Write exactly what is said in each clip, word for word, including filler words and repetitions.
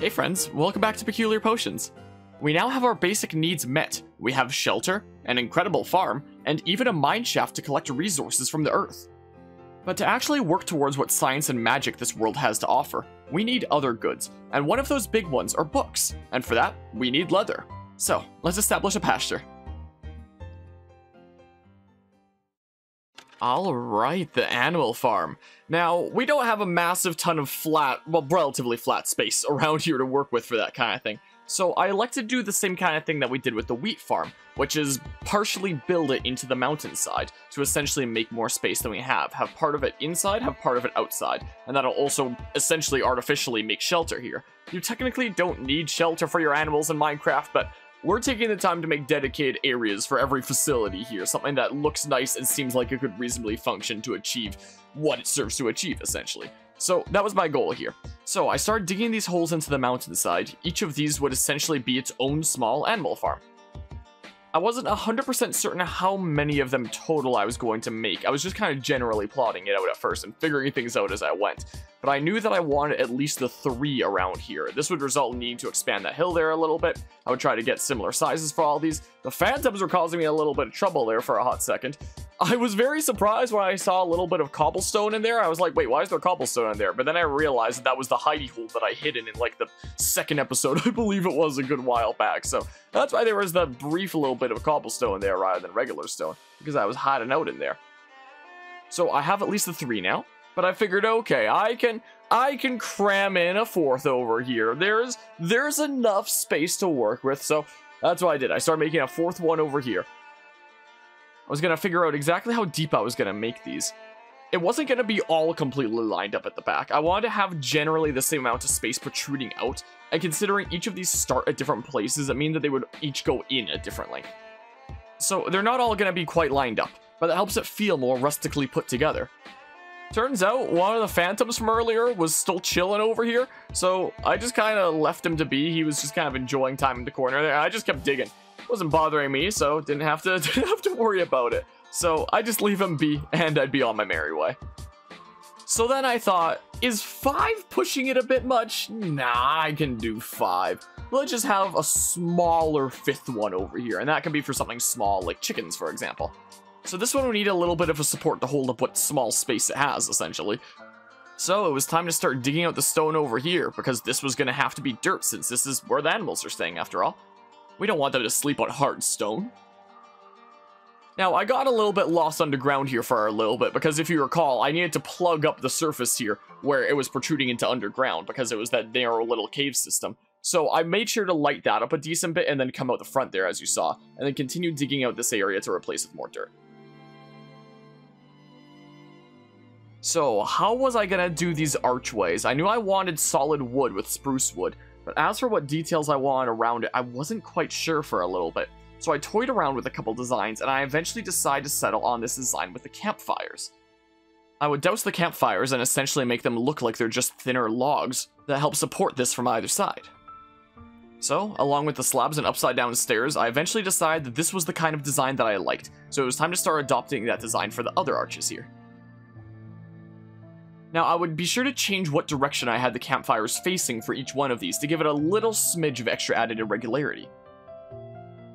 Hey friends, welcome back to Peculiar Potions. We now have our basic needs met. We have shelter, an incredible farm, and even a mine shaft to collect resources from the earth. But to actually work towards what science and magic this world has to offer, we need other goods, and one of those big ones are books, and for that, we need leather. So, let's establish a pasture. Alright, the animal farm. Now, we don't have a massive ton of flat, well, relatively flat space around here to work with for that kind of thing. So I like to do the same kind of thing that we did with the wheat farm, which is partially build it into the mountainside to essentially make more space than we have. Have part of it inside, have part of it outside, and that'll also essentially artificially make shelter here. You technically don't need shelter for your animals in Minecraft, but we're taking the time to make dedicated areas for every facility here, something that looks nice and seems like it could reasonably function to achieve what it serves to achieve, essentially. So that was my goal here. So I started digging these holes into the mountainside. Each of these would essentially be its own small animal farm. I wasn't one hundred percent certain how many of them total I was going to make. I was just kind of generally plotting it out at first and figuring things out as I went. But I knew that I wanted at least the three around here. This would result in needing to expand that hill there a little bit. I would try to get similar sizes for all these. The phantoms were causing me a little bit of trouble there for a hot second. I was very surprised when I saw a little bit of cobblestone in there. I was like, wait, why is there cobblestone in there? But then I realized that that was the hidey hole that I hid in in like the second episode, I believe it was, a good while back. So that's why there was that brief little bit of cobblestone there rather than regular stone, because I was hiding out in there. So I have at least the three now, but I figured, okay, I can I can cram in a fourth over here. There's, there's enough space to work with, so that's what I did. I started making a fourth one over here. I was going to figure out exactly how deep I was going to make these. It wasn't going to be all completely lined up at the back. I wanted to have generally the same amount of space protruding out, and considering each of these start at different places, it means that they would each go in a different length. So they're not all going to be quite lined up, but that helps it feel more rustically put together. Turns out one of the phantoms from earlier was still chilling over here, so I just kind of left him to be. He was just kind of enjoying time in the corner there. I just kept digging. Wasn't bothering me, so didn't have to didn't have to worry about it. So I just leave him be, and I'd be on my merry way. So then I thought, is five pushing it a bit much? Nah, I can do five. Let's just have a smaller fifth one over here, and that can be for something small, like chickens, for example. So this one would need a little bit of a support to hold up what small space it has, essentially. So it was time to start digging out the stone over here, because this was going to have to be dirt, since this is where the animals are staying, after all. We don't want them to sleep on hard stone. Now, I got a little bit lost underground here for a little bit, because if you recall, I needed to plug up the surface here where it was protruding into underground, because it was that narrow little cave system. So I made sure to light that up a decent bit and then come out the front there, as you saw, and then continue digging out this area to replace with more dirt. So how was I going to do these archways? I knew I wanted solid wood with spruce wood. But as for what details I wanted around it, I wasn't quite sure for a little bit. So I toyed around with a couple designs, and I eventually decided to settle on this design with the campfires. I would douse the campfires and essentially make them look like they're just thinner logs that help support this from either side. So, along with the slabs and upside down stairs, I eventually decided that this was the kind of design that I liked. So it was time to start adopting that design for the other arches here. Now, I would be sure to change what direction I had the campfires facing for each one of these to give it a little smidge of extra added irregularity.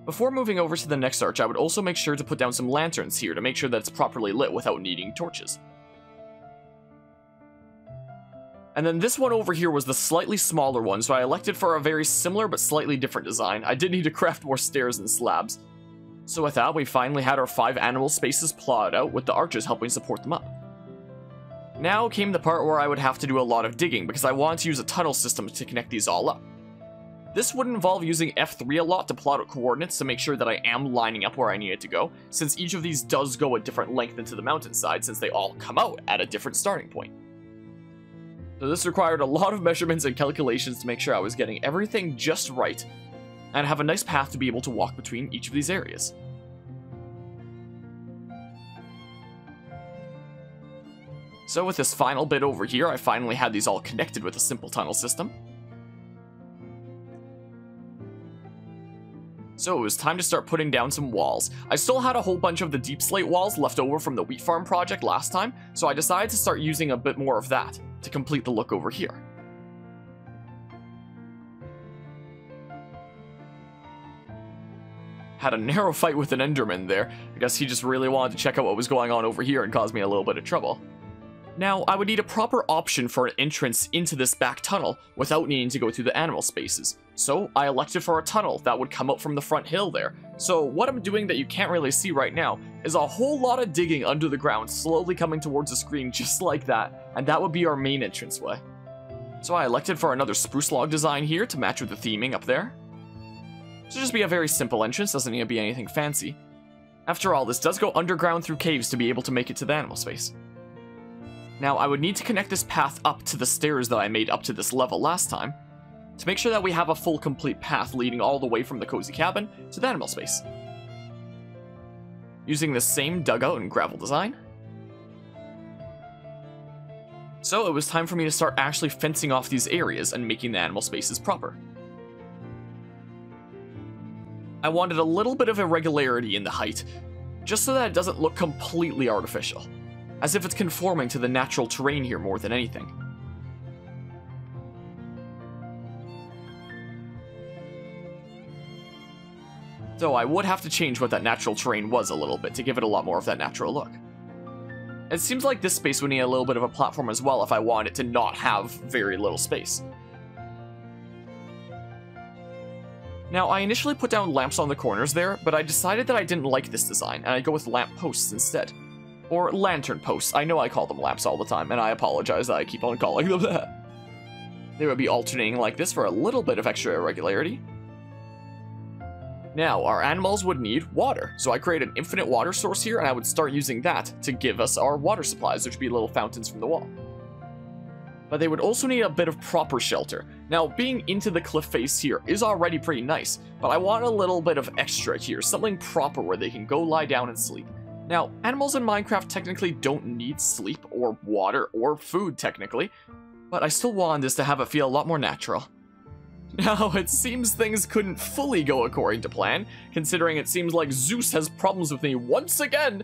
Before moving over to the next arch, I would also make sure to put down some lanterns here to make sure that it's properly lit without needing torches. And then this one over here was the slightly smaller one, so I elected for a very similar but slightly different design. I did need to craft more stairs and slabs. So with that, we finally had our five animal spaces plotted out, with the arches helping support them up. Now came the part where I would have to do a lot of digging, because I wanted to use a tunnel system to connect these all up. This would involve using F three a lot to plot out coordinates to make sure that I am lining up where I need it to go, since each of these does go a different length into the mountainside, since they all come out at a different starting point. So this required a lot of measurements and calculations to make sure I was getting everything just right, and have a nice path to be able to walk between each of these areas. So with this final bit over here, I finally had these all connected with a simple tunnel system. So it was time to start putting down some walls. I still had a whole bunch of the deep slate walls left over from the wheat farm project last time, so I decided to start using a bit more of that to complete the look over here. had a narrow fight with an Enderman there. I guess he just really wanted to check out what was going on over here and caused me a little bit of trouble. Now, I would need a proper option for an entrance into this back tunnel without needing to go through the animal spaces. So I elected for a tunnel that would come up from the front hill there. So what I'm doing that you can't really see right now is a whole lot of digging under the ground, slowly coming towards the screen just like that, and that would be our main entranceway. So I elected for another spruce log design here to match with the theming up there. So just be a very simple entrance, doesn't need to be anything fancy. After all, this does go underground through caves to be able to make it to the animal space. Now, I would need to connect this path up to the stairs that I made up to this level last time, to make sure that we have a full complete path leading all the way from the cozy cabin to the animal space. Using the same dugout and gravel design. So it was time for me to start actually fencing off these areas and making the animal spaces proper. I wanted a little bit of irregularity in the height, just so that it doesn't look completely artificial, as if it's conforming to the natural terrain here more than anything. So I would have to change what that natural terrain was a little bit to give it a lot more of that natural look. It seems like this space would need a little bit of a platform as well if I wanted it to not have very little space. Now, I initially put down lamps on the corners there, but I decided that I didn't like this design, and I'd go with lamp posts instead. Or lantern posts. I know I call them lamps all the time, and I apologize that I keep on calling them that. They would be alternating like this for a little bit of extra irregularity. Now, our animals would need water, so I created an infinite water source here, and I would start using that to give us our water supplies, which would be little fountains from the wall. But they would also need a bit of proper shelter. Now, being into the cliff face here is already pretty nice, but I want a little bit of extra here, something proper where they can go lie down and sleep. Now, animals in Minecraft technically don't need sleep or water or food technically, but I still wanted this to have it feel a lot more natural. Now, it seems things couldn't fully go according to plan, considering it seems like Zeus has problems with me once again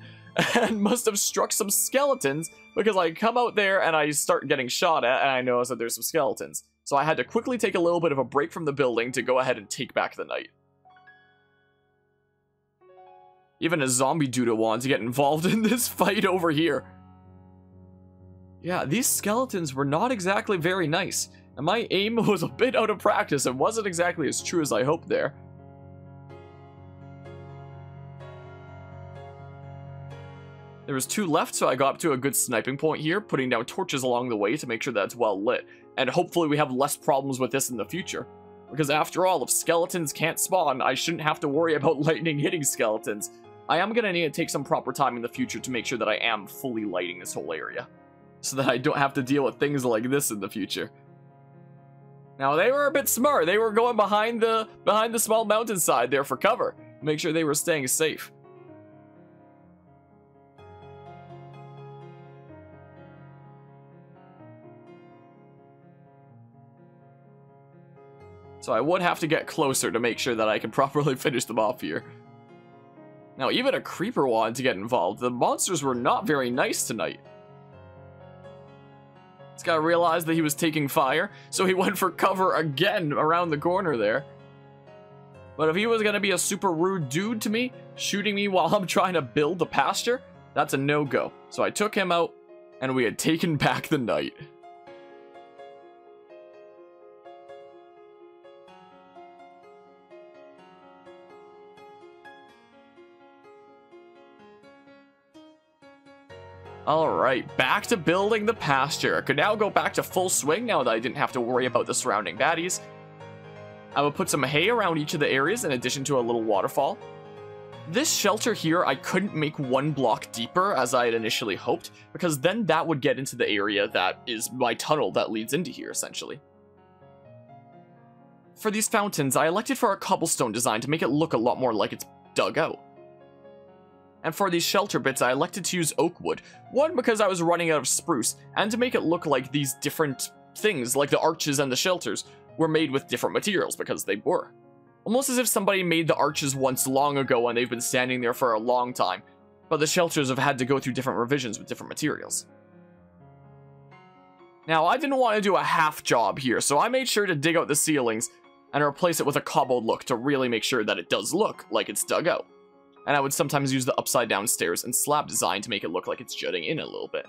and must have struck some skeletons, because I come out there and I start getting shot at and I notice that there's some skeletons. So I had to quickly take a little bit of a break from the building to go ahead and take back the night. Even a zombie dude wanted to get involved in this fight over here. Yeah, these skeletons were not exactly very nice, and my aim was a bit out of practice and wasn't exactly as true as I hoped there. There was two left, so I got up to a good sniping point here, putting down torches along the way to make sure that's well lit, and hopefully we have less problems with this in the future. Because after all, if skeletons can't spawn, I shouldn't have to worry about lightning hitting skeletons. I am going to need to take some proper time in the future to make sure that I am fully lighting this whole area, so that I don't have to deal with things like this in the future. Now, they were a bit smart. They were going behind the behind the small mountainside there for cover. Make sure they were staying safe. So I would have to get closer to make sure that I can properly finish them off here. Now, even a creeper wanted to get involved. The monsters were not very nice tonight. This guy realized that he was taking fire, so he went for cover again around the corner there. But if he was going to be a super rude dude to me, shooting me while I'm trying to build the pasture, that's a no-go. So I took him out, and we had taken back the night. Alright, back to building the pasture. I could now go back to full swing now that I didn't have to worry about the surrounding baddies. I would put some hay around each of the areas in addition to a little waterfall. This shelter here, I couldn't make one block deeper as I had initially hoped, because then that would get into the area that is my tunnel that leads into here, essentially. For these fountains, I elected for a cobblestone design to make it look a lot more like it's dug out. And for these shelter bits, I elected to use oak wood. One, because I was running out of spruce, and to make it look like these different things, like the arches and the shelters, were made with different materials, because they were. Almost as if somebody made the arches once long ago and they've been standing there for a long time, but the shelters have had to go through different revisions with different materials. Now, I didn't want to do a half job here, so I made sure to dig out the ceilings, and replace it with a cobbled look to really make sure that it does look like it's dug out. And I would sometimes use the upside down stairs and slab design to make it look like it's jutting in a little bit.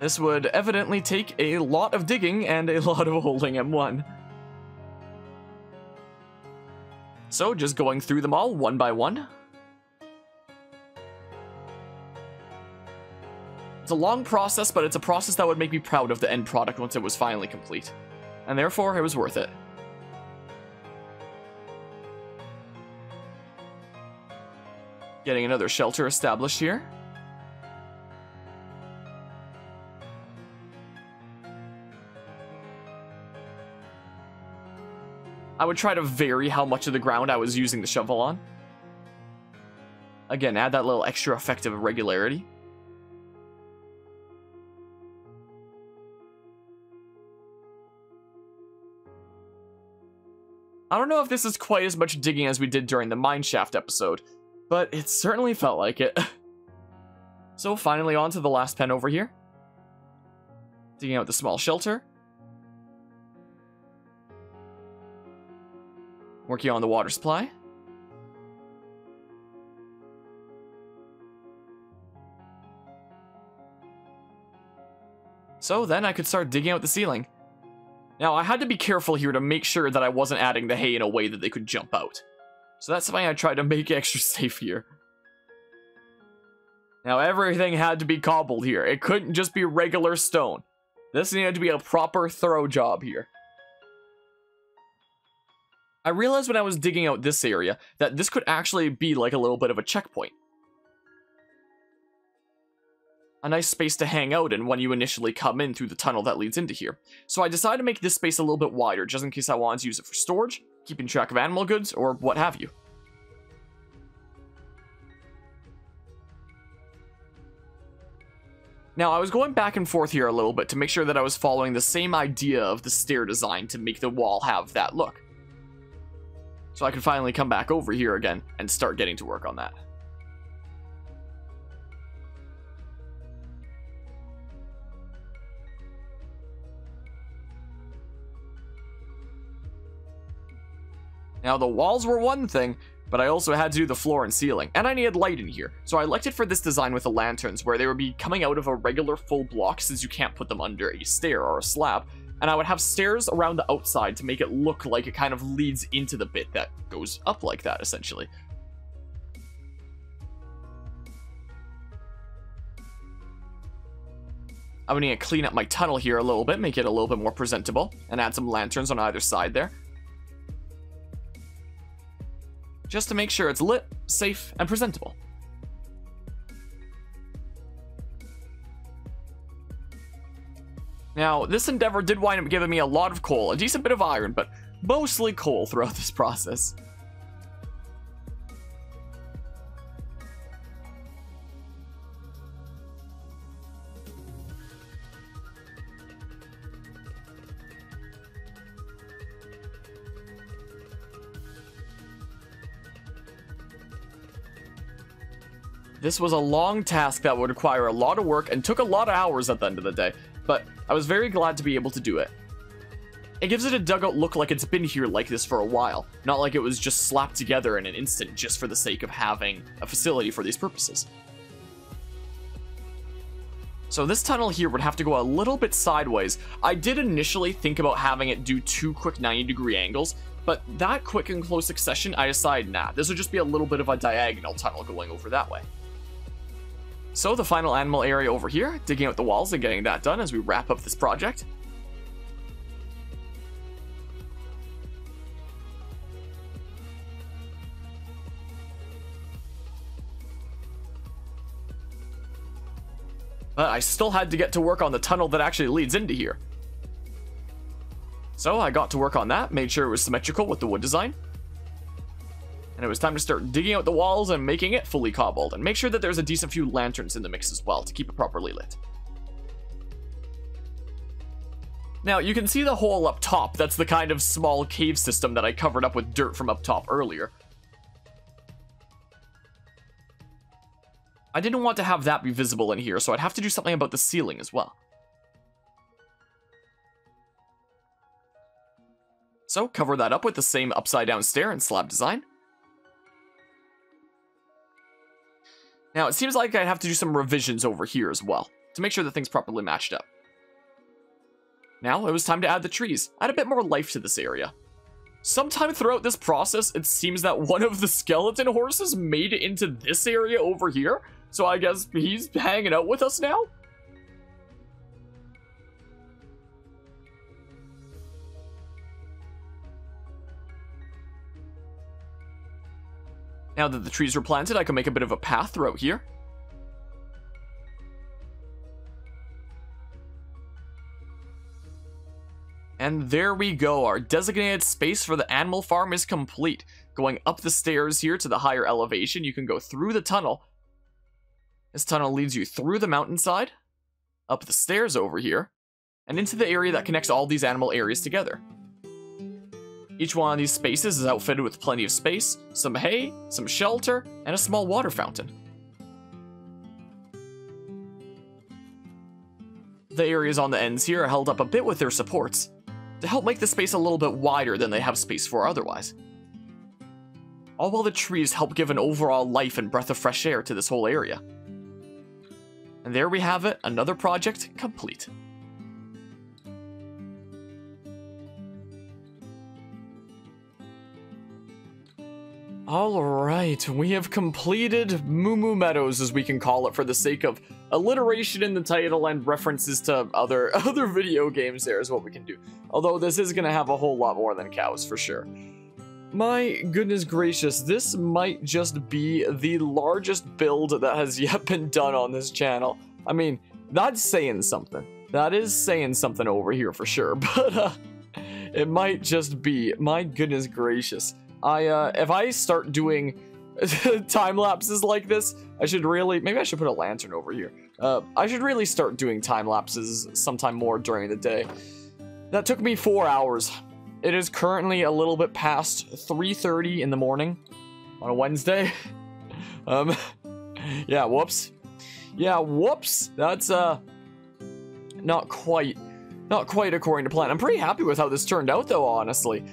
This would evidently take a lot of digging and a lot of holding M one. So just going through them all one by one. It's a long process, but it's a process that would make me proud of the end product once it was finally complete. And therefore, it was worth it. Getting another shelter established here. I would try to vary how much of the ground I was using the shovel on. Again, add that little extra effect of irregularity. I don't know if this is quite as much digging as we did during the mineshaft episode, but it certainly felt like it. So finally on to the last pen over here. Digging out the small shelter. Working on the water supply. So then I could start digging out the ceiling. Now, I had to be careful here to make sure that I wasn't adding the hay in a way that they could jump out. So that's something I tried to make extra safe here. Now, everything had to be cobbled here. It couldn't just be regular stone. This needed to be a proper, thorough job here. I realized when I was digging out this area that this could actually be like a little bit of a checkpoint. A nice space to hang out in when you initially come in through the tunnel that leads into here. So I decided to make this space a little bit wider, just in case I wanted to use it for storage, keeping track of animal goods, or what have you. Now I was going back and forth here a little bit to make sure that I was following the same idea of the stair design to make the wall have that look. So I could finally come back over here again and start getting to work on that. Now, the walls were one thing, but I also had to do the floor and ceiling, and I needed light in here, so I elected for this design with the lanterns, where they would be coming out of a regular full block since you can't put them under a stair or a slab, and I would have stairs around the outside to make it look like it kind of leads into the bit that goes up like that, essentially. I would need to clean up my tunnel here a little bit, make it a little bit more presentable, and add some lanterns on either side there. Just to make sure it's lit, safe, and presentable. Now, this endeavor did wind up giving me a lot of coal, a decent bit of iron, but mostly coal throughout this process. This was a long task that would require a lot of work and took a lot of hours at the end of the day, but I was very glad to be able to do it. It gives it a dugout look like it's been here like this for a while, not like it was just slapped together in an instant just for the sake of having a facility for these purposes. So this tunnel here would have to go a little bit sideways. I did initially think about having it do two quick ninety degree angles, but that quick and close succession, I decided, nah, this would just be a little bit of a diagonal tunnel going over that way. So the final animal area over here, digging out the walls and getting that done as we wrap up this project. But I still had to get to work on the tunnel that actually leads into here. So I got to work on that, made sure it was symmetrical with the wood design. And it was time to start digging out the walls and making it fully cobbled, and make sure that there's a decent few lanterns in the mix as well to keep it properly lit. Now, you can see the hole up top. That's the kind of small cave system that I covered up with dirt from up top earlier. I didn't want to have that be visible in here, so I'd have to do something about the ceiling as well. So cover that up with the same upside down stair and slab design. Now it seems like I have to do some revisions over here as well to make sure that things properly matched up. Now it was time to add the trees, add a bit more life to this area. Sometime throughout this process, it seems that one of the skeleton horses made it into this area over here. So I guess he's hanging out with us now. Now that the trees are planted, I can make a bit of a path throughout here. And there we go, our designated space for the animal farm is complete. Going up the stairs here to the higher elevation, you can go through the tunnel. This tunnel leads you through the mountainside, up the stairs over here, and into the area that connects all these animal areas together. Each one of these spaces is outfitted with plenty of space, some hay, some shelter, and a small water fountain. The areas on the ends here are held up a bit with their supports, to help make the space a little bit wider than they have space for otherwise. All while the trees help give an overall life and breath of fresh air to this whole area. And there we have it, another project complete. Alright, we have completed Moo Moo Meadows, as we can call it for the sake of alliteration in the title and references to other other video games. There is what we can do. Although this is going to have a whole lot more than cows for sure. My goodness gracious, this might just be the largest build that has yet been done on this channel. I mean, that's saying something. That is saying something over here for sure, but uh, it might just be, my goodness gracious. I, uh, if I start doing time lapses like this, I should really, maybe I should put a lantern over here. Uh, I should really start doing time lapses sometime more during the day. That took me four hours. It is currently a little bit past three thirty in the morning on a Wednesday. um, yeah, whoops. Yeah, whoops. That's, uh, not quite, not quite according to plan. I'm pretty happy with how this turned out though, honestly.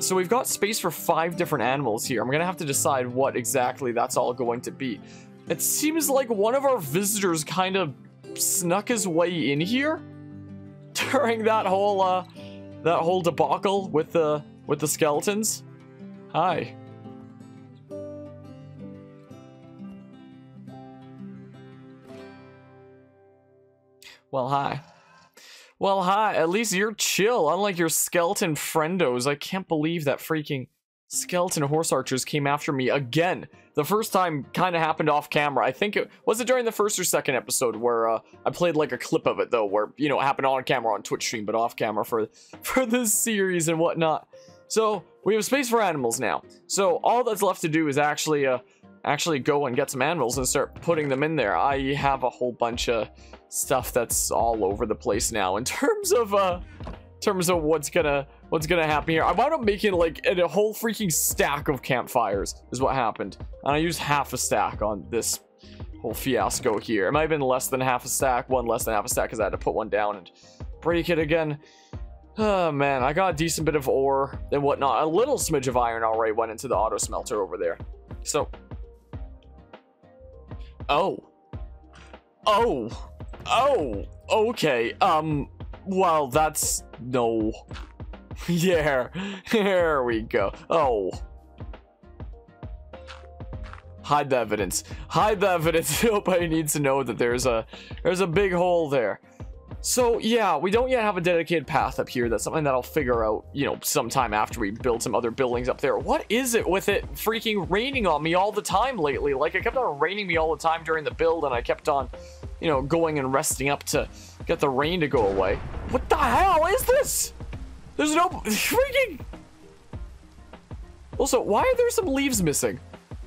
So we've got space for five different animals here. I'm going to have to decide what exactly that's all going to be. It seems like one of our visitors kind of snuck his way in here during that whole uh, that whole debacle with the with the skeletons. Hi. Well, hi. Well, hi, at least you're chill, unlike your skeleton friendos. I can't believe that freaking skeleton horse archers came after me again. The first time kind of happened off camera. I think it was it during the first or second episode where uh, I played like a clip of it, though, where, you know, it happened on camera on Twitch stream, but off camera for, for this series and whatnot. So we have space for animals now. So all that's left to do is actually uh, actually go and get some animals and start putting them in there. I have a whole bunch of stuff that's all over the place now in terms of uh in terms of what's gonna what's gonna happen here. I wound up making like a, a whole freaking stack of campfires is what happened, and I used half a stack on this whole fiasco here. It might have been less than half a stack, one less than half a stack, because I had to put one down and break it again. Oh man, I got a decent bit of ore and whatnot. A little smidge of iron already went into the auto smelter over there. So oh oh oh okay, um well, that's no. Yeah, here we go. Oh, hide the evidence, hide the evidence. Nobody needs to know that there's a there's a big hole there. So yeah, we don't yet have a dedicated path up here. That's something that I'll figure out, you know, sometime after we build some other buildings up there. What is it with it freaking raining on me all the time lately? Like, it kept on raining me all the time during the build, and I kept on, you know, going and resting up to get the rain to go away. What the hell is this? There's no freaking... Also, why are there some leaves missing?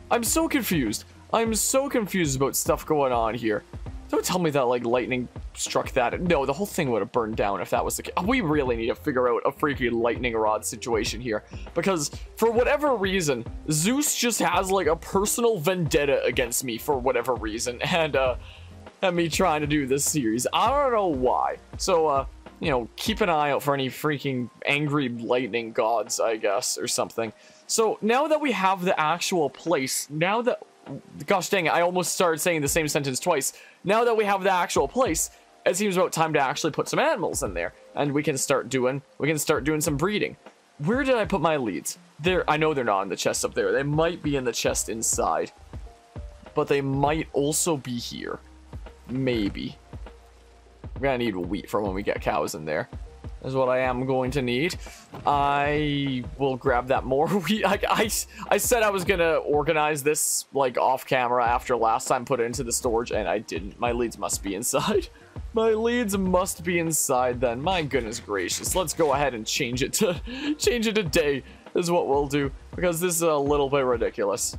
I'm so confused. I'm so confused about stuff going on here. Don't tell me that, like, lightning struck that. No, the whole thing would have burned down if that was the case. We really need to figure out a freaking lightning rod situation here, because for whatever reason, Zeus just has, like, a personal vendetta against me for whatever reason, and, uh, at me trying to do this series. I don't know why. So, uh, you know, keep an eye out for any freaking angry lightning gods, I guess, or something. So, now that we have the actual place, now that... Gosh dang it, I almost started saying the same sentence twice. Now that we have the actual place, it seems about time to actually put some animals in there. And we can start doing... We can start doing some breeding. Where did I put my leads? They're, I know they're not in the chest up there. They might be in the chest inside. But they might also be here. Maybe. We're gonna need wheat for when we get cows in there. That's what I am going to need. I will grab that more wheat. I, I, I said I was gonna organize this like off camera after last time put it into the storage, and I didn't. My leads must be inside. My leads must be inside then. My goodness gracious. Let's go ahead and change it to change it to day is what we'll do, because this is a little bit ridiculous.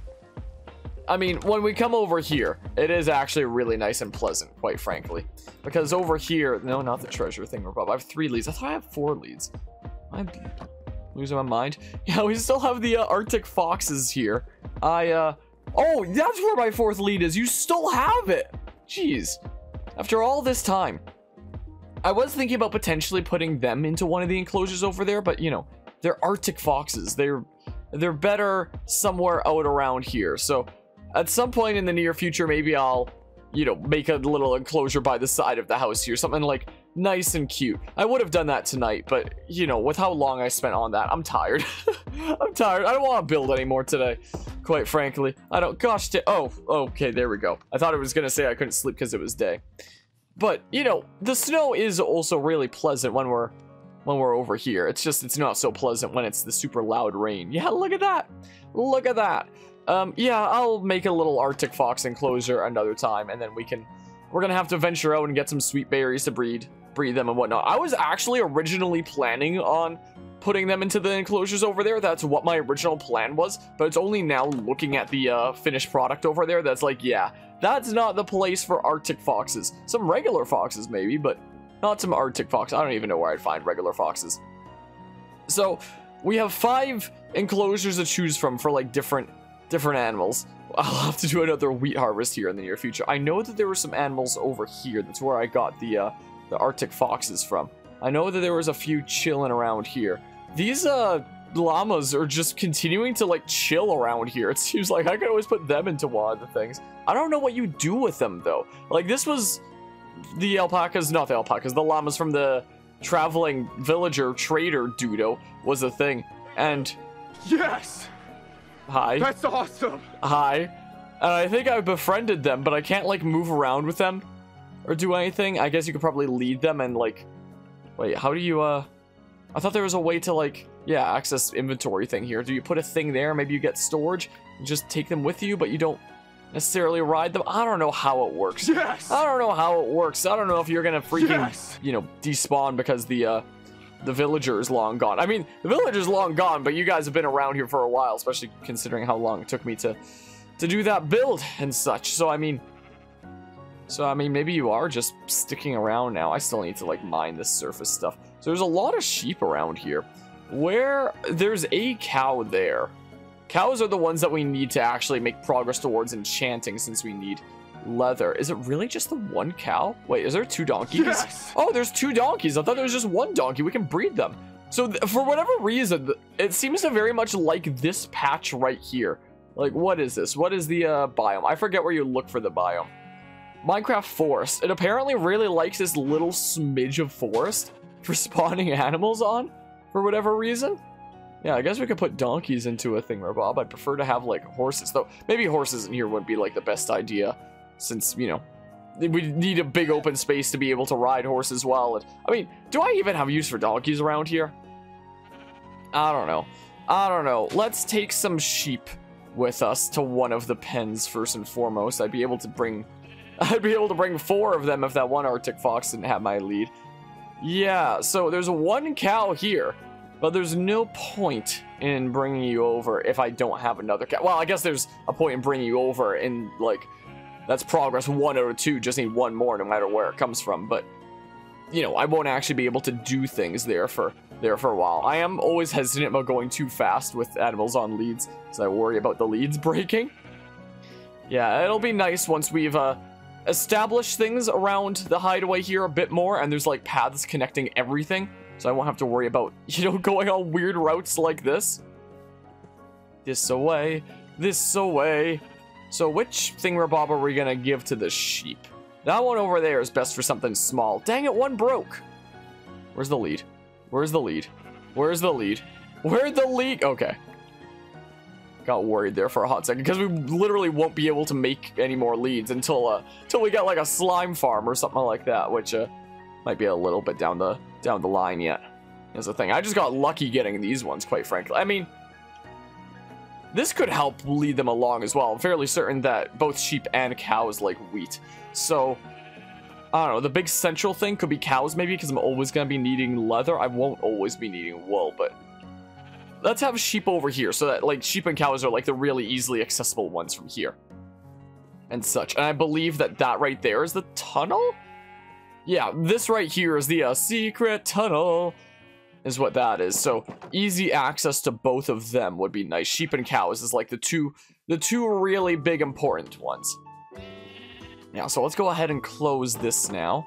I mean, when we come over here, it is actually really nice and pleasant, quite frankly. Because over here... No, not the treasure thing we're above. I have three leads. I thought I had four leads. I'm losing my mind. Yeah, we still have the uh, Arctic foxes here. I, uh... Oh, that's where my fourth lead is. You still have it. Jeez. After all this time. I was thinking about potentially putting them into one of the enclosures over there, but, you know, they're Arctic foxes. They're, they're better somewhere out around here, so... At some point in the near future, maybe I'll, you know, make a little enclosure by the side of the house here. Something, like, nice and cute. I would have done that tonight, but, you know, with how long I spent on that, I'm tired. I'm tired. I don't want to build anymore today, quite frankly. I don't... Gosh, oh, okay, there we go. I thought it was going to say I couldn't sleep because it was day. But, you know, the snow is also really pleasant when we're, when we're over here. It's just, it's not so pleasant when it's the super loud rain. Yeah, look at that. Look at that. Um, yeah, I'll make a little Arctic fox enclosure another time, and then we can... We're gonna have to venture out and get some sweet berries to breed, breed them and whatnot. I was actually originally planning on putting them into the enclosures over there. That's what my original plan was, but it's only now looking at the uh, finished product over there that's like, yeah, that's not the place for Arctic foxes. Some regular foxes, maybe, but not some Arctic fox. I don't even know where I'd find regular foxes. So, we have five enclosures to choose from for, like, different... different animals. I'll have to do another wheat harvest here in the near future. I know that there were some animals over here. That's where I got the uh, the Arctic foxes from. I know that there was a few chilling around here. These uh llamas are just continuing to like chill around here. It seems like I could always put them into one of the things. I don't know what you do with them though. Like this was the alpacas, not the alpacas, the llamas from the traveling villager trader dudo was a thing. And yes. Hi. That's awesome. Hi. And I think I befriended them, but I can't, like, move around with them or do anything. I guess you could probably lead them and, like... Wait, how do you, uh... I thought there was a way to, like, yeah, access inventory thing here. Do you put a thing there? Maybe you get storage and just take them with you, but you don't necessarily ride them. I don't know how it works. Yes! I don't know how it works. I don't know if you're gonna freaking, yes! you know, despawn because the, uh... the villager is long gone. I mean, the villager is long gone, but you guys have been around here for a while, especially considering how long it took me to to do that build and such. So, I mean, so, I mean, maybe you are just sticking around now. I still need to, like, mine this surface stuff. So, there's a lot of sheep around here. Where there's a cow there. Cows are the ones that we need to actually make progress towards enchanting since we need leather. Is it really just the one cow? Wait, is there two donkeys? Yes! Oh, there's two donkeys. I thought there was just one donkey. We can breed them. So th for whatever reason, it seems to very much like this patch right here. Like, what is this? What is the uh, biome? I forget where you look for the biome. Minecraft forest. It apparently really likes this little smidge of forest for spawning animals on for whatever reason. Yeah, I guess we could put donkeys into a thing, Bob. I'd prefer to have, like, horses. Though, maybe horses in here wouldn't be, like, the best idea. Since, you know, we need a big open space to be able to ride horses well. And, I mean, do I even have use for donkeys around here? I don't know. I don't know. Let's take some sheep with us to one of the pens first and foremost. I'd be able to bring... I'd be able to bring four of them if that one Arctic fox didn't have my lead. Yeah, so there's one cow here. But there's no point in bringing you over if I don't have another cow. Well, I guess there's a point in bringing you over in, like... That's progress one out of two. Just need one more no matter where it comes from. But, you know, I won't actually be able to do things there for there for a while. I am always hesitant about going too fast with animals on leads, because I worry about the leads breaking. Yeah, it'll be nice once we've uh, establish things around the hideaway here a bit more, and there's like paths connecting everything, so I won't have to worry about, you know, going on weird routes like this. This away, this away. So which thingamabob are we gonna give to the sheep? That one over there is best for something small. Dang it, one broke. Where's the lead? Where's the lead? Where's the lead? Where'd the lead? Okay. Got worried there for a hot second because we literally won't be able to make any more leads until uh until we got like a slime farm or something like that, which uh might be a little bit down the down the line yet. Is the thing. I just got lucky getting these ones, quite frankly. I mean, this could help lead them along as well. I'm fairly certain that both sheep and cows like wheat. So, I don't know. The big central thing could be cows maybe, because I'm always going to be needing leather. I won't always be needing wool, but let's have sheep over here so that like sheep and cows are like the really easily accessible ones from here and such. And I believe that that right there is the tunnel? Yeah, this right here is the uh, secret tunnel. Is what that is. So easy access to both of them would be nice. Sheep and cows is like the two the two really big important ones. Now, so let's go ahead and close this now,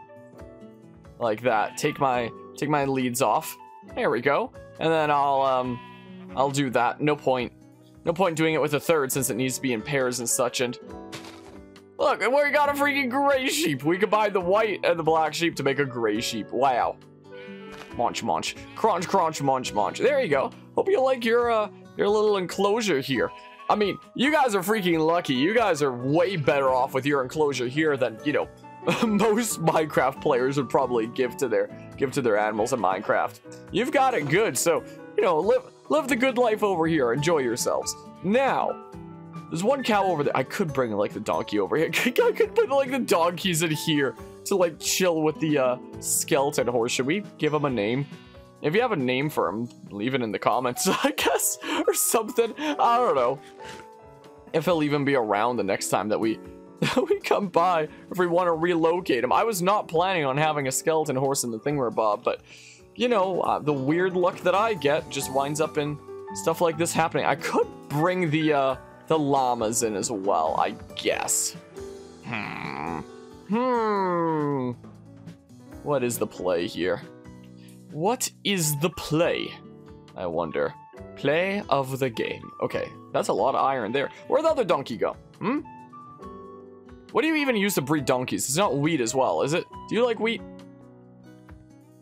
like that. Take my take my leads off. There we go. And then I'll um I'll do that. No point, no point doing it with a third since it needs to be in pairs and such. And look, we got a freaking gray sheep. We combined the white and the black sheep to make a gray sheep. Wow. Munch, munch, crunch, crunch, munch, munch. There you go. Hope you like your uh, your little enclosure here. I mean, you guys are freaking lucky. You guys are way better off with your enclosure here than, you know, most Minecraft players would probably give to their give to their animals in Minecraft. You've got it good, so you know, live live the good life over here. Enjoy yourselves. Now, there's one cow over there. I could bring like the donkey over here. I could put like the donkeys in here to like chill with the uh, skeleton horse. Should we give him a name? If you have a name for him, leave it in the comments, I guess, or something. I don't know if he'll even be around the next time that we that we come by, if we want to relocate him. I was not planning on having a skeleton horse in the thingamabob, but you know, uh, the weird luck that I get just winds up in stuff like this happening. I could bring the uh, the llamas in as well, I guess. Hmm. Hmm. What is the play here? What is the play? I wonder. Play of the game. Okay, that's a lot of iron there. Where'd the other donkey go? Hmm? What do you even use to breed donkeys? It's not wheat as well, is it? Do you like wheat?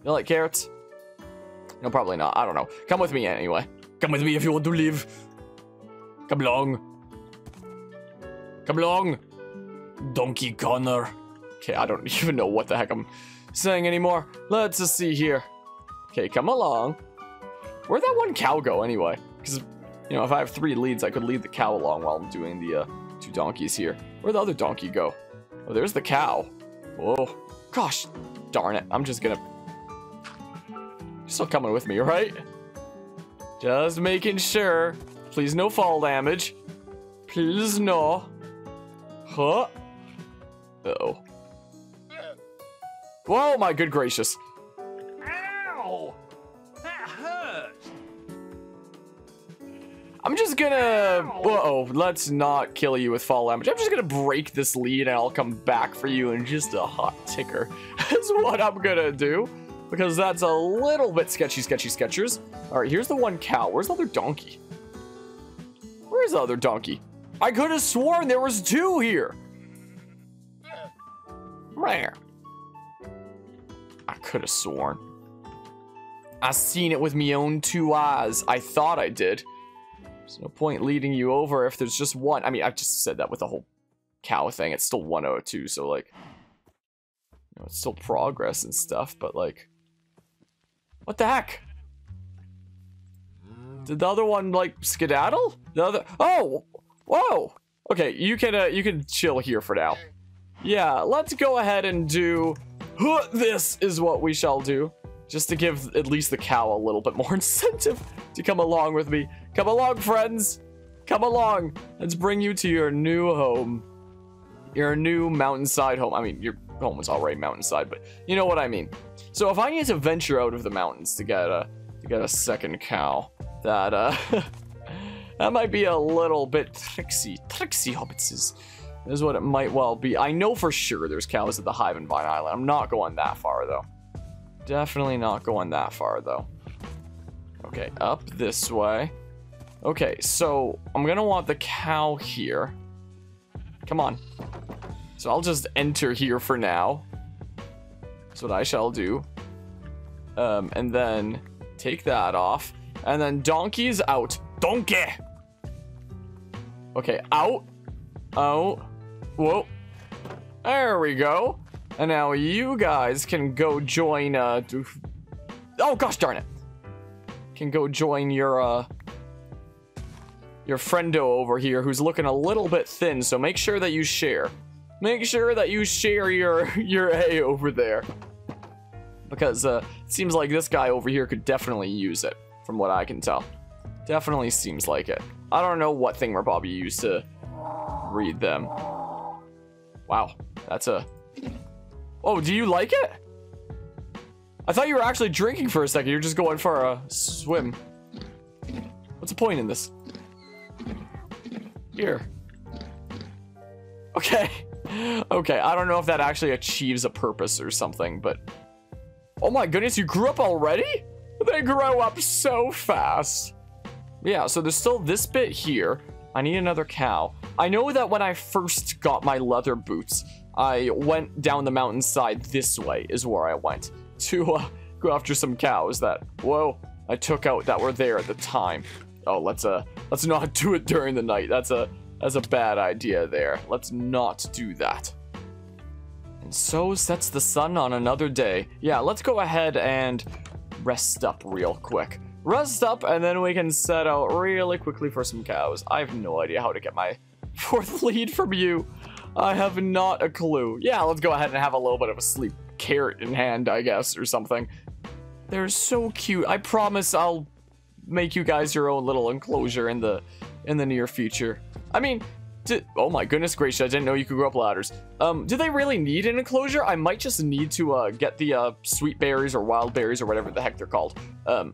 You like carrots? No, probably not. I don't know. Come with me anyway. Come with me if you want to live. Come along. Come along. Donkey Connor. Okay, I don't even know what the heck I'm saying anymore. Let's just see here. Okay, come along. Where'd that one cow go anyway? Because, you know, if I have three leads, I could lead the cow along while I'm doing the uh, two donkeys here. Where'd the other donkey go? Oh, there's the cow. Oh, gosh darn it. I'm just gonna... You're still coming with me, right? Just making sure. Please no fall damage. Please no. Huh? Uh-oh. Whoa, my good gracious. Ow! That hurt! I'm just gonna... Uh-oh, let's not kill you with fall damage. I'm just gonna break this lead and I'll come back for you in just a hot ticker. That's what I'm gonna do. Because that's a little bit sketchy, sketchy, sketchers. Alright, here's the one cow. Where's the other donkey? Where's the other donkey? I could have sworn there was two here. Rare. I could have sworn. I seen it with me own two eyes. I thought I did. There's no point leading you over if there's just one. I mean, I just said that with the whole cow thing. It's still one oh two, so like, you know, it's still progress and stuff, but like, what the heck? Did the other one like skedaddle? The other, oh, whoa. Okay, you can uh, you can chill here for now. Yeah, let's go ahead and do this is what we shall do, just to give at least the cow a little bit more incentive to come along with me. Come along, friends. Come along. Let's bring you to your new home, your new mountainside home. I mean, your home was already mountainside, but you know what I mean. So if I need to venture out of the mountains to get a to get a second cow, that uh, that might be a little bit tricksy, tricksy hobbitses. is what it might well be. I know for sure there's cows at the hive in Vine Island. I'm not going that far, though. Definitely not going that far, though. Okay, up this way. Okay, so I'm gonna want the cow here. Come on. So I'll just enter here for now. That's what I shall do. Um, and then take that off. And then donkey's out. Donkey! Okay, out. Out. Whoa. There we go. And now you guys can go join, uh... oh, gosh darn it. Can go join your, uh... your friendo over here who's looking a little bit thin, so make sure that you share. Make sure that you share your, your hay over there. Because, uh, it seems like this guy over here could definitely use it, from what I can tell. Definitely seems like it. I don't know what thing we're probably used to read them. Wow, that's a... oh, do you like it? I thought you were actually drinking for a second. You're just going for a swim. What's the point in this? Here. Okay. Okay, I don't know if that actually achieves a purpose or something, but... oh my goodness, you grew up already? They grow up so fast. Yeah, so there's still this bit here. I need another cow. I know that when I first got my leather boots, I went down the mountainside this way is where I went to uh, go after some cows that, whoa, I took out that were there at the time. Oh, let's uh, let's not do it during the night. That's a, that's a bad idea there. Let's not do that. And so sets the sun on another day. Yeah, let's go ahead and... rest up real quick. Rest up, and then we can set out really quickly for some cows. I have no idea how to get my fourth lead from you. I have not a clue. Yeah, let's go ahead and have a little bit of a sleep. Carrot in hand, I guess, or something. They're so cute. I promise I'll make you guys your own little enclosure in the in the near future. I mean, did, oh my goodness gracious, I didn't know you could grow up ladders. Um, do they really need an enclosure? I might just need to uh, get the uh, sweet berries or wild berries or whatever the heck they're called. Um,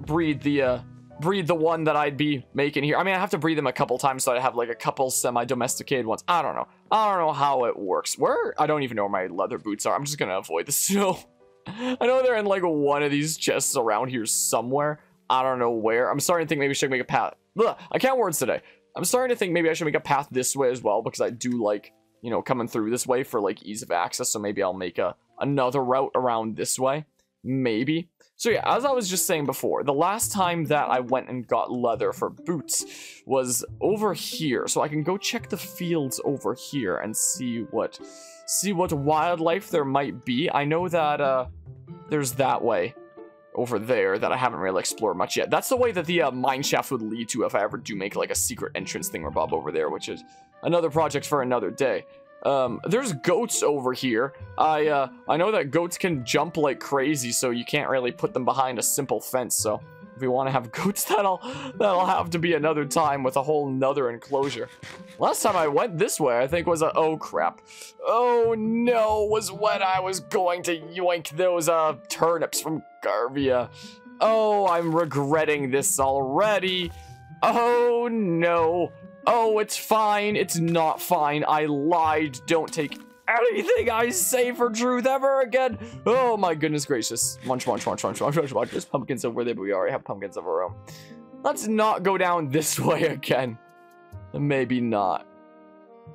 breed the uh, breed the one that I'd be making here. I mean, I have to breed them a couple times so I have like a couple semi-domesticated ones. I don't know. I don't know how it works. Where? I don't even know where my leather boots are. I'm just gonna avoid the snow. I know they're in like one of these chests around here somewhere. I don't know where. I'm starting to think maybe I should make a path. Ugh, I can't words today. I'm starting to think maybe I should make a path this way as well, because I do like, you know, coming through this way for like ease of access. So maybe I'll make a another route around this way. Maybe. So yeah, as I was just saying before, the last time that I went and got leather for boots was over here. So I can go check the fields over here and see what see what wildlife there might be. I know that uh there's that way over there that I haven't really explored much yet. That's the way that the uh, mine shaft would lead to if I ever do make like a secret entrance thing or bob over there, which is another project for another day. Um, there's goats over here. I uh, I know that goats can jump like crazy, so you can't really put them behind a simple fence. So if we want to have goats, that'll that'll have to be another time with a whole nother enclosure. Last time I went this way, I think was a oh crap, oh no, was when I was going to yoink those uh turnips from Garvia. Oh, I'm regretting this already. Oh no. Oh, it's fine. It's not fine. I lied. Don't take anything I say for truth ever again. Oh my goodness gracious. Munch, munch, munch, munch, munch, munch, munch. There's pumpkins over there, but we already have pumpkins of our own. Let's not go down this way again. Maybe not.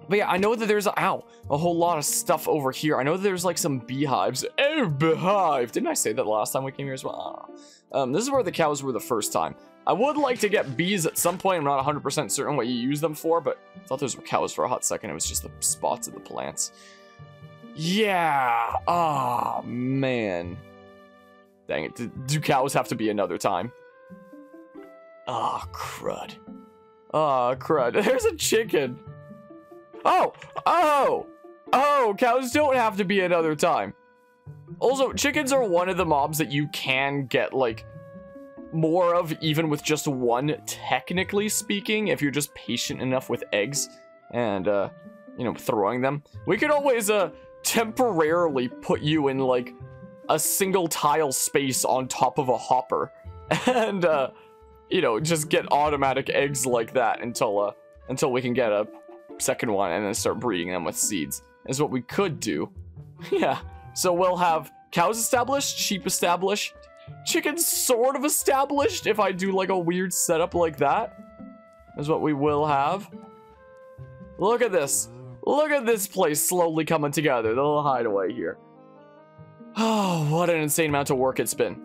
But yeah, I know that there's, ow, a whole lot of stuff over here. I know that there's like some beehives. Oh, beehive. Didn't I say that last time we came here as well? Um, this is where the cows were the first time. I would like to get bees at some point. I'm not one hundred percent certain what you use them for, but I thought those were cows for a hot second. It was just the spots of the plants. Yeah. Oh, man. Dang it. Do, do cows have to be another time? Oh, crud. Oh, crud. There's a chicken. Oh, oh, oh, cows don't have to be another time. Also, chickens are one of the mobs that you can get, like, more of, even with just one, technically speaking, if you're just patient enough with eggs and, uh, you know, throwing them. We could always, uh, temporarily put you in, like, a single tile space on top of a hopper and, uh, you know, just get automatic eggs like that until, uh, until we can get a second one and then start breeding them with seeds is what we could do. Yeah, so we'll have cows established, sheep established, chickens sort of established if I do like a weird setup like that is what we will have. Look at this. Look at this place slowly coming together. The little hideaway here. Oh, what an insane amount of work it's been.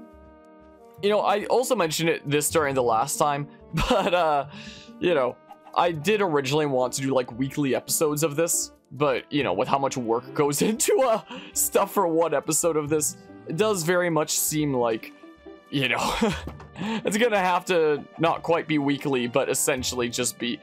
You know, I also mentioned it this during the last time, but, uh, you know, I did originally want to do, like, weekly episodes of this, but, you know, with how much work goes into, uh, stuff for one episode of this, it does very much seem like, you know, it's gonna have to not quite be weekly, but essentially just be,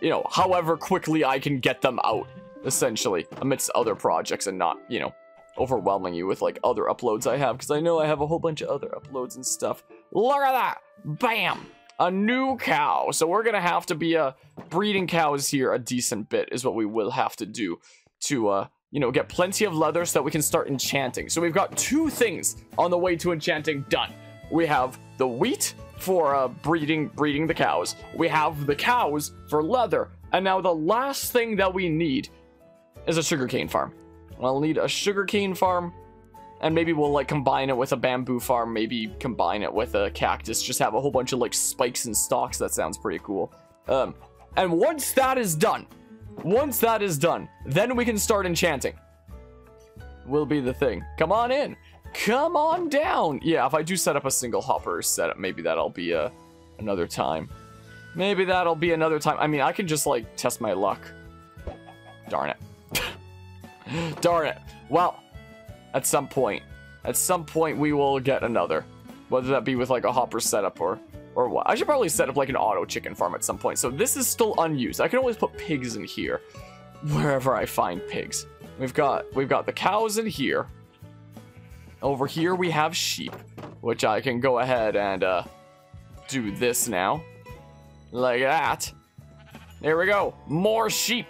you know, however quickly I can get them out, essentially, amidst other projects and not, you know, overwhelming you with like other uploads I have, because I know I have a whole bunch of other uploads and stuff. Look at that! Bam! A new cow. So we're gonna have to be uh, breeding cows here a decent bit is what we will have to do to uh you know get plenty of leather so that we can start enchanting. So we've got two things on the way to enchanting done. We have the wheat for uh breeding breeding the cows. We have the cows for leather, and now the last thing that we need is a sugarcane farm. I'll need a sugarcane farm, and maybe we'll like combine it with a bamboo farm, maybe combine it with a cactus, just have a whole bunch of like spikes and stalks. That sounds pretty cool. Um, and once that is done, once that is done, then we can start enchanting. Will be the thing. Come on in. Come on down. Yeah, if I do set up a single hopper setup, maybe that'll be a, another time. Maybe that'll be another time. I mean, I can just like test my luck. Darn it. Darn it. Well, at some point, at some point we will get another, whether that be with like a hopper setup or or what. I should probably set up like an auto chicken farm at some point. So this is still unused. I can always put pigs in here wherever I find pigs. We've got we've got the cows in here. Over here we have sheep, which I can go ahead and uh, do this now, like that. There we go. More sheep.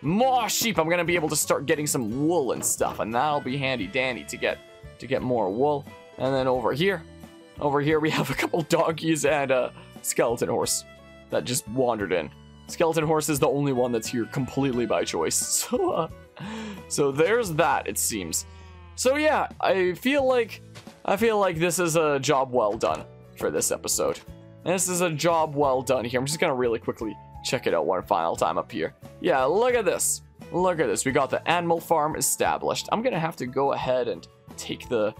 More sheep. I'm gonna be able to start getting some wool and stuff, and that'll be handy dandy to get to get more wool. And then over here over here we have a couple donkeys and a skeleton horse that just wandered in. Skeleton horse is the only one that's here completely by choice, so uh, so there's that, it seems. So yeah, I feel like I feel like this is a job well done for this episode. And this is a job well done here. I'm just gonna really quickly check it out one final time up here. Yeah, look at this. Look at this. We got the animal farm established. I'm gonna have to go ahead and take the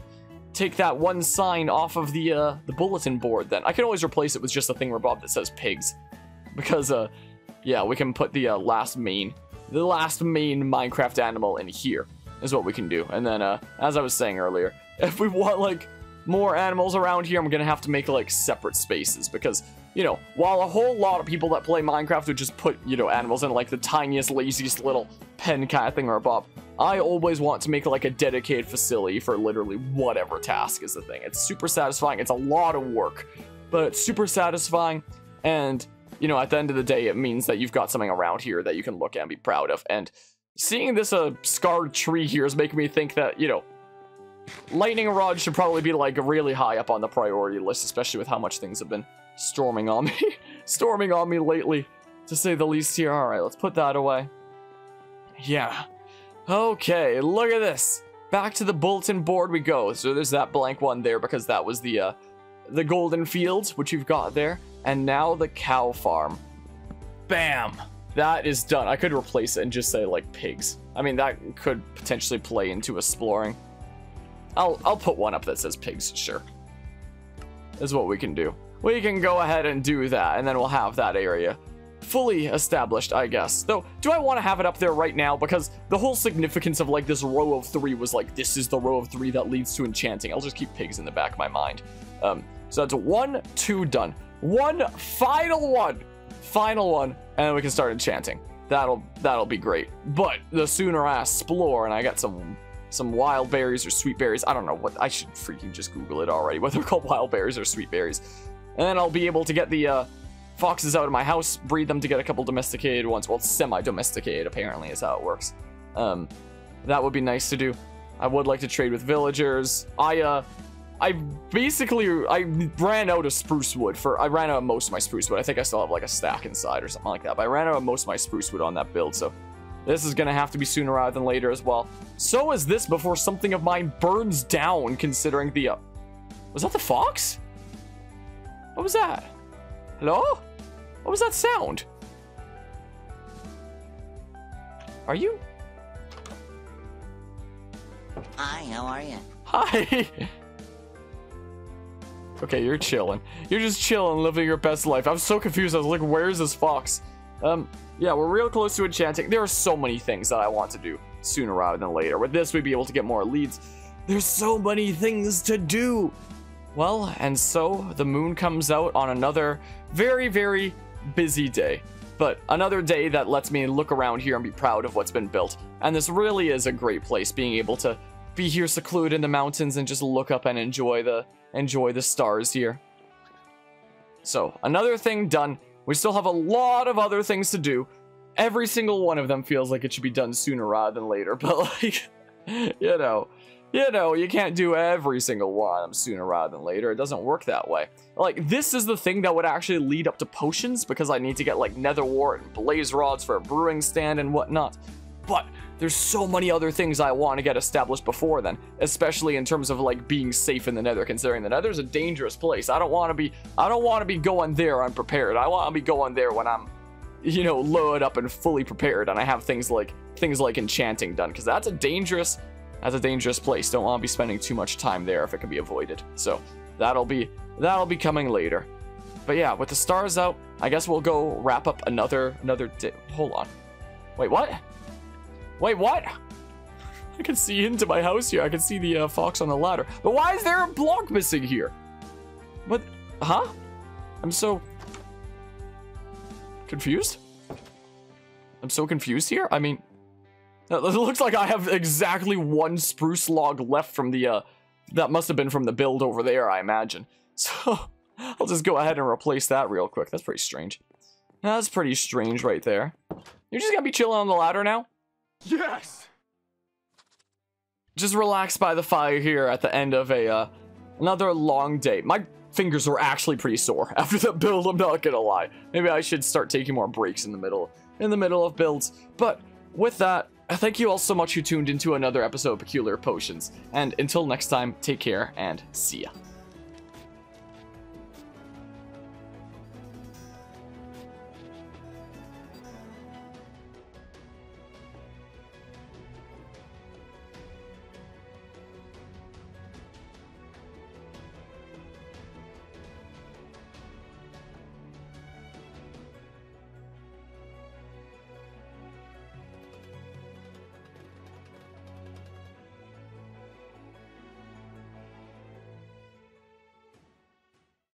take that one sign off of the uh, the bulletin board then. I can always replace it with just a thing above that says pigs, because uh yeah, we can put the uh, last main the last main Minecraft animal in here is what we can do. And then uh as I was saying earlier, if we want like more animals around here, I'm gonna have to make like separate spaces, because you know, while a whole lot of people that play Minecraft would just put, you know, animals in like the tiniest, laziest little pen kind of thing or above, I always want to make like a dedicated facility for literally whatever task is the thing. It's super satisfying. It's a lot of work, but it's super satisfying. And, you know, at the end of the day, it means that you've got something around here that you can look at and be proud of. And seeing this uh, scarred tree here is making me think that, you know, lightning rod should probably be like really high up on the priority list, especially with how much things have been storming on me storming on me lately, to say the least here. All right, let's put that away. Yeah, okay, look at this. Back to the bulletin board we go. So there's that blank one there because that was the uh the golden fields, which you've got there, and now the cow farm. Bam, that is done. I could replace it and just say like pigs. I mean, that could potentially play into exploring. I'll I'll put one up that says pigs. Sure, that's what we can do. We can go ahead and do that, and then we'll have that area fully established, I guess. Though, do I want to have it up there right now? Because the whole significance of, like, this row of three was, like, this is the row of three that leads to enchanting. I'll just keep pigs in the back of my mind. Um, so that's one, two, done. One, final one! Final one, and then we can start enchanting. That'll, that'll be great. But the sooner I explore, and I got some... some wild berries or sweet berries. I don't know what... I should freaking just Google it already, what they're called, wild berries or sweet berries. And then I'll be able to get the uh, foxes out of my house, breed them to get a couple domesticated ones. Well, semi-domesticated, apparently, is how it works. Um, that would be nice to do. I would like to trade with villagers. I, uh, I basically, I ran out of spruce wood for, I ran out of most of my spruce wood. I think I still have like a stack inside or something like that, but I ran out of most of my spruce wood on that build, so this is gonna have to be sooner rather than later as well. So is this before something of mine burns down, considering the, uh, was that the fox? What was that? Hello? What was that sound? Are you? Hi, how are you? Hi! Okay, you're chilling. You're just chilling, living your best life. I was so confused. I was like, where's this fox? Um, yeah, we're real close to enchanting. There are so many things that I want to do sooner rather than later. With this, we'd be able to get more leads. There's so many things to do. Well, and so the moon comes out on another very, very busy day. But another day that lets me look around here and be proud of what's been built. And this really is a great place, being able to be here secluded in the mountains and just look up and enjoy the... enjoy the stars here. So another thing done. We still have a lot of other things to do. Every single one of them feels like it should be done sooner rather than later, but like, you know, you know, you can't do every single one of them sooner rather than later. It doesn't work that way. Like, this is the thing that would actually lead up to potions, because I need to get like nether wart and blaze rods for a brewing stand and whatnot. But there's so many other things I want to get established before then, especially in terms of like being safe in the nether, considering the nether's a dangerous place. I don't want to be, I don't want to be going there unprepared. I want to be going there when I'm, you know, loaded up and fully prepared, and I have things like, things like enchanting done, because that's a dangerous, that's a dangerous place. Don't want to be spending too much time there if it can be avoided. So that'll be, that'll be coming later. But yeah, with the stars out, I guess we'll go wrap up another, another day. Hold on. Wait, what? Wait, what? I can see into my house here. I can see the uh, fox on the ladder. But why is there a block missing here? What? Huh? I'm so... confused? I'm so confused here? I mean... it looks like I have exactly one spruce log left from the... Uh, that must have been from the build over there, I imagine. So, I'll just go ahead and replace that real quick. That's pretty strange. That's pretty strange right there. You're just gonna be chilling on the ladder now? Yes. Just relax by the fire here at the end of a uh, another long day. My fingers were actually pretty sore after the build, I'm not gonna lie. Maybe I should start taking more breaks in the middle in the middle of builds. But with that, thank you all so much who tuned into another episode of Peculiar Potions. And until next time, take care and see ya.